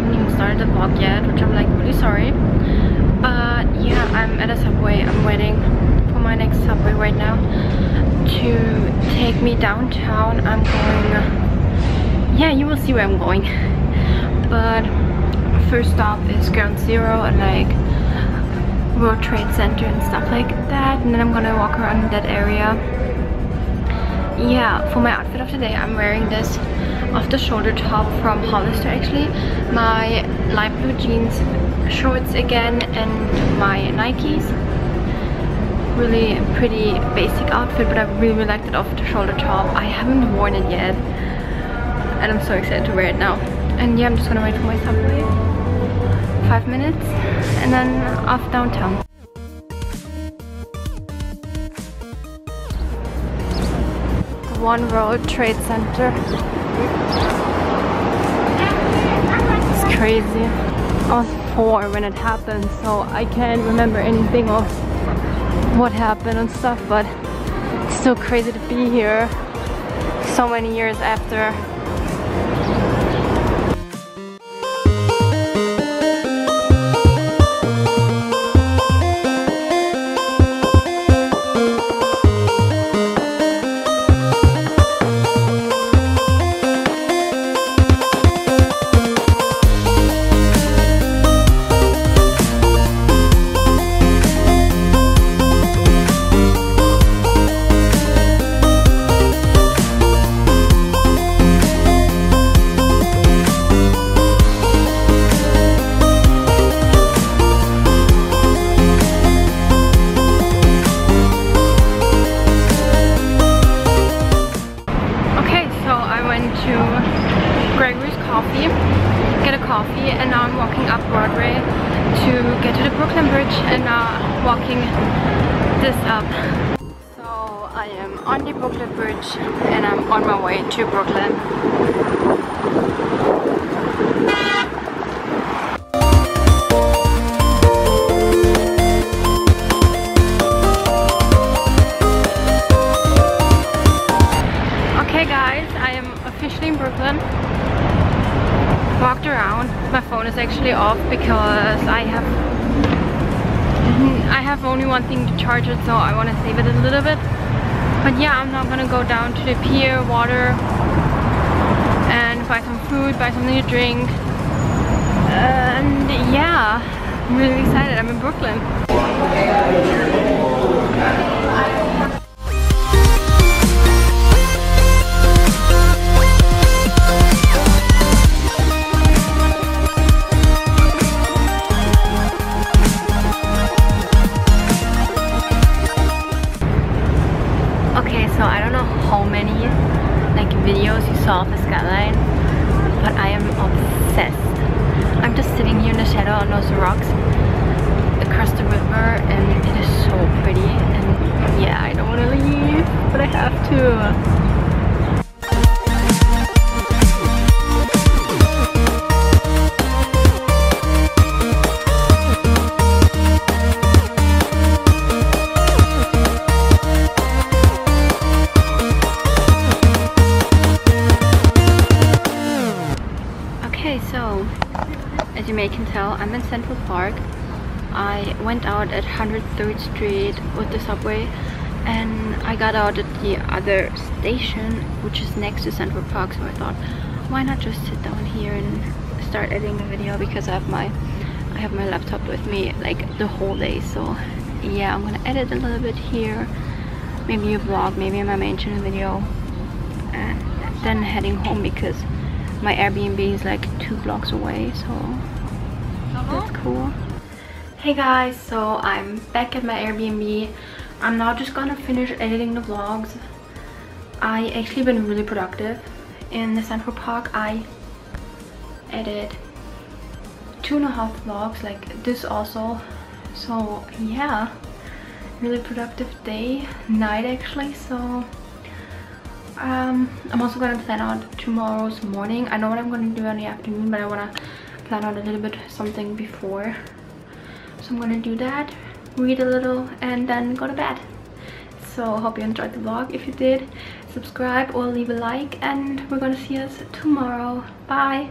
haven't even started the vlog yet, which I'm like really sorry. But yeah, I'm at a subway. I'm waiting for my next subway right now to take me downtown. I'm going, yeah, you will see where I'm going. But first stop is Ground Zero and like World Trade Center and stuff like that. And then I'm gonna walk around that area. Yeah, for my outfit of today, I'm wearing this off-the-shoulder top from Hollister actually, my light blue jeans, shorts again, and my Nikes. Really pretty basic outfit, but I really like that off-the-shoulder top. I haven't worn it yet, and I'm so excited to wear it now. And yeah, I'm just gonna wait for my subway, 5 minutes, and then off downtown. One World Trade Center. It's crazy. I was 4 when it happened, so I can't remember anything of what happened and stuff, but it's still crazy to be here so many years after. And now I'm walking up Broadway to get to the Brooklyn Bridge, and now walking this up. So I am on the Brooklyn Bridge and I'm on my way to Brooklyn. Actually off because I have only one thing to charge it, so I want to save it a little bit. But yeah, I'm now gonna go down to the pier, water, and buy some food, buy something to drink, and yeah, I'm really excited. I'm in Brooklyn. So I don't know how many like videos you saw of the skyline, but I am obsessed. I'm just sitting here in the shadow on those rocks across the river, and it is so pretty. And yeah, I don't want to leave, but I have to. As you may can tell, I'm in Central Park. I went out at 103rd Street with the subway, and I got out at the other station, which is next to Central Park, so I thought, why not just sit down here and start editing the video, because I have my laptop with me like the whole day. So yeah, I'm gonna edit a little bit here, maybe a vlog, maybe my main channel video, and then heading home because my Airbnb is like 2 blocks away, so that's cool. Hey guys, so I'm back at my Airbnb. I'm now just gonna finish editing the vlogs. I actually been really productive in the Central Park. I edit 2.5 vlogs like this also. So yeah, really productive day, night actually. So I'm also gonna plan out tomorrow's morning. I know what I'm gonna do in the afternoon, but I wanna plan out a little bit something before, so I'm gonna do that, read a little, and then go to bed. So hope you enjoyed the vlog. If you did, subscribe or leave a like, and we're gonna see us tomorrow. Bye.